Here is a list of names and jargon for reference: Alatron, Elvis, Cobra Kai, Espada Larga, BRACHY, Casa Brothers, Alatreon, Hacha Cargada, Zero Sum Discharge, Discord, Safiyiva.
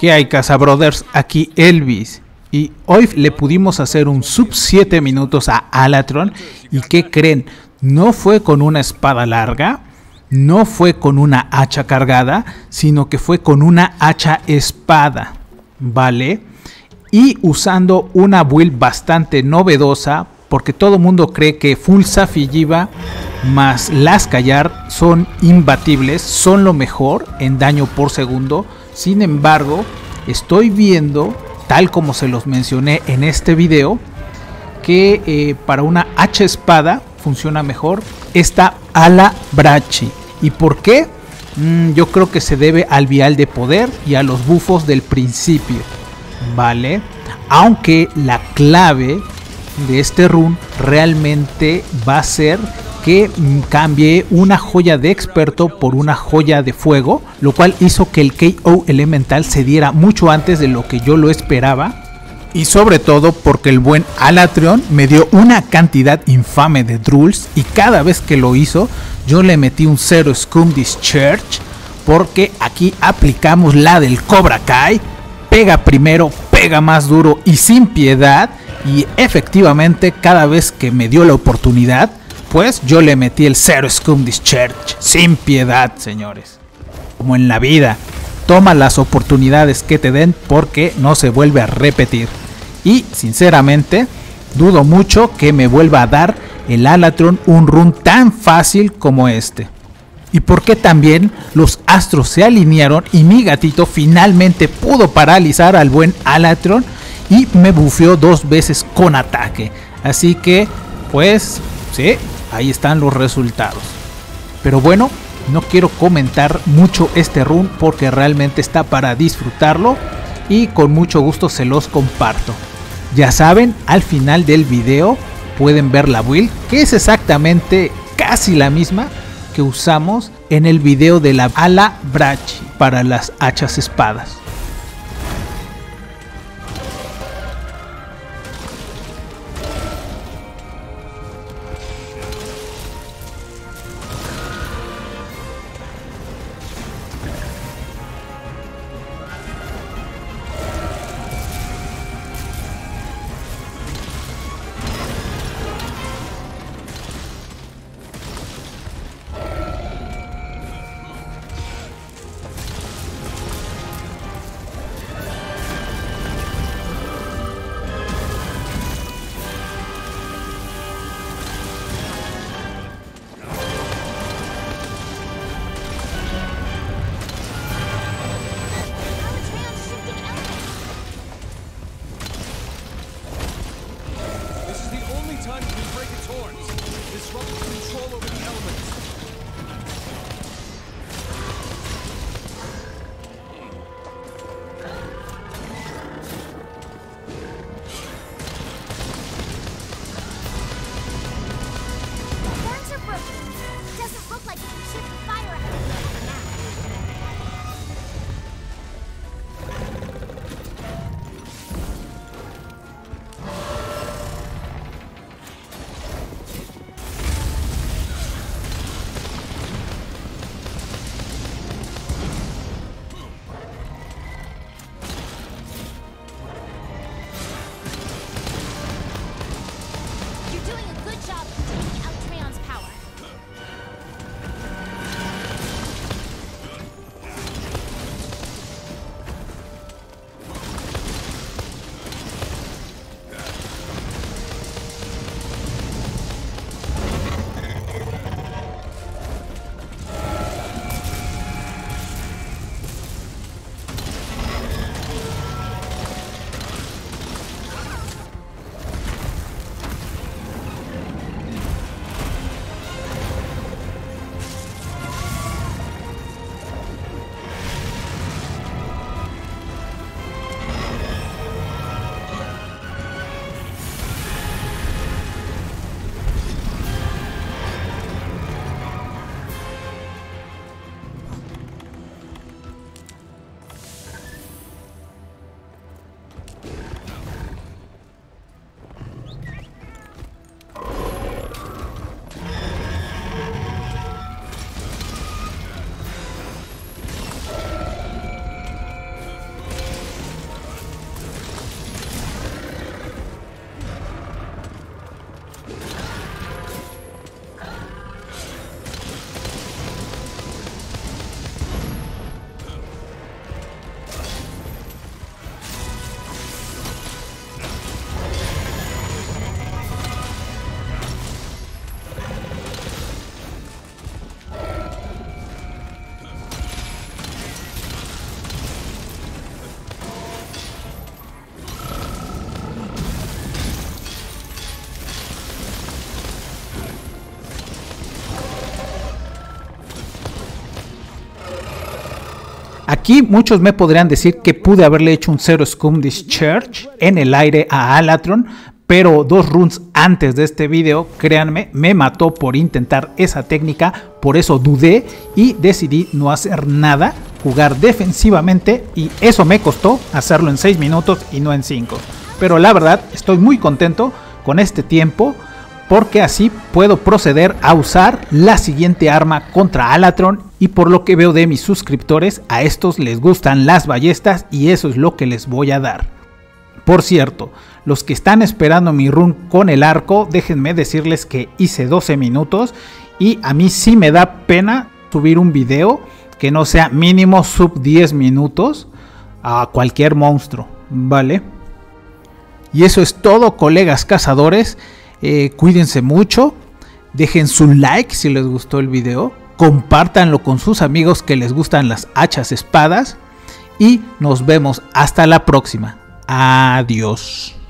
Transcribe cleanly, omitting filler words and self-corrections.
¿Qué hay, Casa Brothers? Aquí Elvis. Y hoy le pudimos hacer un sub 7 minutos a Alatron. ¿Y qué creen? No fue con una espada larga, no fue con una hacha cargada, sino que fue con una hacha espada, ¿vale? Y usando una build bastante novedosa, porque todo mundo cree que Full Safiyiva más las Callar son imbatibles, son lo mejor en daño por segundo. Sin embargo, estoy viendo, tal como se los mencioné en este video, que para una hacha espada funciona mejor esta ala Brachy. ¿Y por qué? Yo creo que se debe al vial de poder y a los bufos del principio, ¿vale? Aunque la clave de este run realmente va a ser que cambié una joya de experto por una joya de fuego, lo cual hizo que el KO elemental se diera mucho antes de lo que yo lo esperaba, y sobre todo porque el buen Alatreon me dio una cantidad infame de drools, y cada vez que lo hizo yo le metí un Zero Sum Discharge, porque aquí aplicamos la del Cobra Kai: pega primero, pega más duro y sin piedad. Y efectivamente, cada vez que me dio la oportunidad, pues yo le metí el Zero Sum Discharge sin piedad, señores. Como en la vida, toma las oportunidades que te den porque no se vuelve a repetir. Y sinceramente, dudo mucho que me vuelva a dar el Alatron un run tan fácil como este. Y porque también los astros se alinearon y mi gatito finalmente pudo paralizar al buen Alatron y me bufeó dos veces con ataque. Así que, pues, sí, ahí están los resultados. Pero bueno, no quiero comentar mucho este run porque realmente está para disfrutarlo y con mucho gusto se los comparto. Ya saben, al final del video pueden ver la build, que es exactamente casi la misma que usamos en el video de la ala Brachy para las hachas espadas. Aquí muchos me podrían decir que pude haberle hecho un Zero Sum Discharge en el aire a Alatron, pero dos runs antes de este video, créanme, me mató por intentar esa técnica. Por eso dudé y decidí no hacer nada, jugar defensivamente, y eso me costó hacerlo en 6 minutos y no en 5. Pero la verdad estoy muy contento con este tiempo, porque así puedo proceder a usar la siguiente arma contra Alatron. Y por lo que veo de mis suscriptores, a estos les gustan las ballestas y eso es lo que les voy a dar. Por cierto, los que están esperando mi run con el arco, déjenme decirles que hice 12 minutos y a mí sí me da pena subir un video que no sea mínimo sub 10 minutos a cualquier monstruo, ¿vale? Y eso es todo, colegas cazadores. Cuídense mucho, dejen su like si les gustó el video, compártanlo con sus amigos que les gustan las hachas espadas y nos vemos hasta la próxima. Adiós.